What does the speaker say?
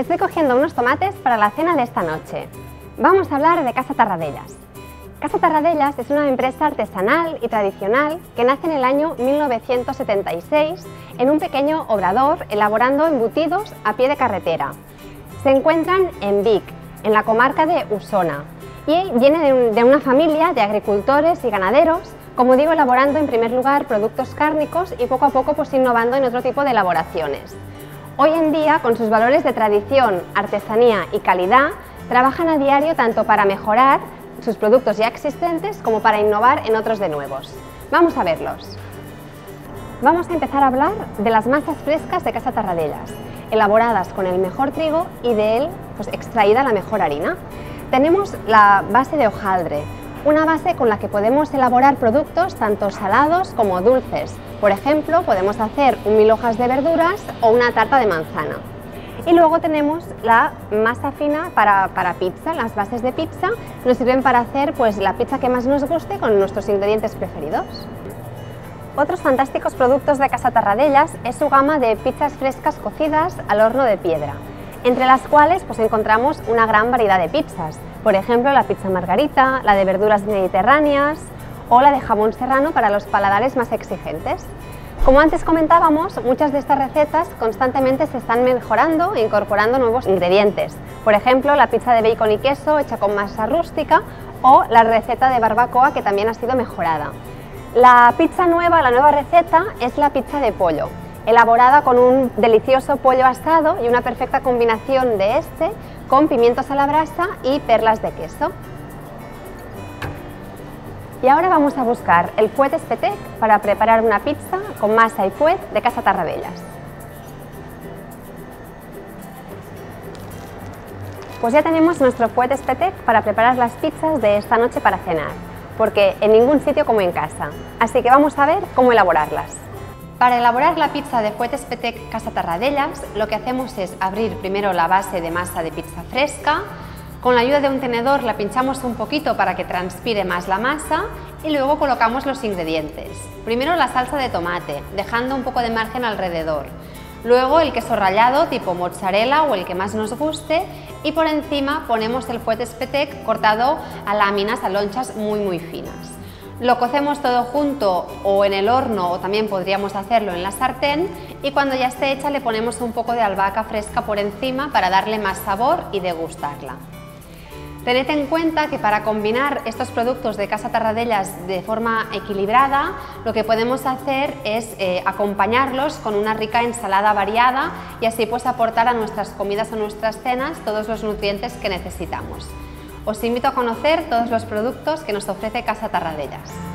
Estoy cogiendo unos tomates para la cena de esta noche. Vamos a hablar de Casa Tarradellas. Casa Tarradellas es una empresa artesanal y tradicional que nace en el año 1976 en un pequeño obrador elaborando embutidos a pie de carretera. Se encuentran en Vic, en la comarca de Osona, y viene de una familia de agricultores y ganaderos, como digo, elaborando en primer lugar productos cárnicos y poco a poco pues innovando en otro tipo de elaboraciones. Hoy en día, con sus valores de tradición, artesanía y calidad, trabajan a diario tanto para mejorar sus productos ya existentes como para innovar en otros de nuevos. Vamos a verlos. Vamos a empezar a hablar de las masas frescas de Casa Tarradellas, elaboradas con el mejor trigo y de él pues extraída la mejor harina. Tenemos la base de hojaldre, una base con la que podemos elaborar productos tanto salados como dulces. Por ejemplo, podemos hacer un mil hojas de verduras o una tarta de manzana. Y luego tenemos la masa fina para pizza, las bases de pizza nos sirven para hacer pues la pizza que más nos guste con nuestros ingredientes preferidos. Otros fantásticos productos de Casa Tarradellas es su gama de pizzas frescas cocidas al horno de piedra, entre las cuales pues encontramos una gran variedad de pizzas, por ejemplo la pizza margarita, la de verduras mediterráneas o la de jamón serrano para los paladares más exigentes. Como antes comentábamos, muchas de estas recetas constantemente se están mejorando e incorporando nuevos ingredientes. Por ejemplo, la pizza de bacon y queso hecha con masa rústica o la receta de barbacoa que también ha sido mejorada. La pizza nueva, la nueva receta, es la pizza de pollo, elaborada con un delicioso pollo asado y una perfecta combinación de este con pimientos a la brasa y perlas de queso. Y ahora vamos a buscar el fuet espetec para preparar una pizza con masa y fuet de Casa Tarradellas. Pues ya tenemos nuestro fuet espetec para preparar las pizzas de esta noche para cenar, porque en ningún sitio como en casa, así que vamos a ver cómo elaborarlas. Para elaborar la pizza de fuet espetec Casa Tarradellas, lo que hacemos es abrir primero la base de masa de pizza fresca. Con la ayuda de un tenedor la pinchamos un poquito para que transpire más la masa y luego colocamos los ingredientes. Primero la salsa de tomate, dejando un poco de margen alrededor. Luego el queso rallado tipo mozzarella o el que más nos guste y por encima ponemos el fuet espetec cortado a láminas, a lonchas muy finas. Lo cocemos todo junto o en el horno o también podríamos hacerlo en la sartén y cuando ya esté hecha le ponemos un poco de albahaca fresca por encima para darle más sabor y degustarla. Tened en cuenta que para combinar estos productos de Casa Tarradellas de forma equilibrada, lo que podemos hacer es acompañarlos con una rica ensalada variada y así pues aportar a nuestras comidas o nuestras cenas todos los nutrientes que necesitamos. Os invito a conocer todos los productos que nos ofrece Casa Tarradellas.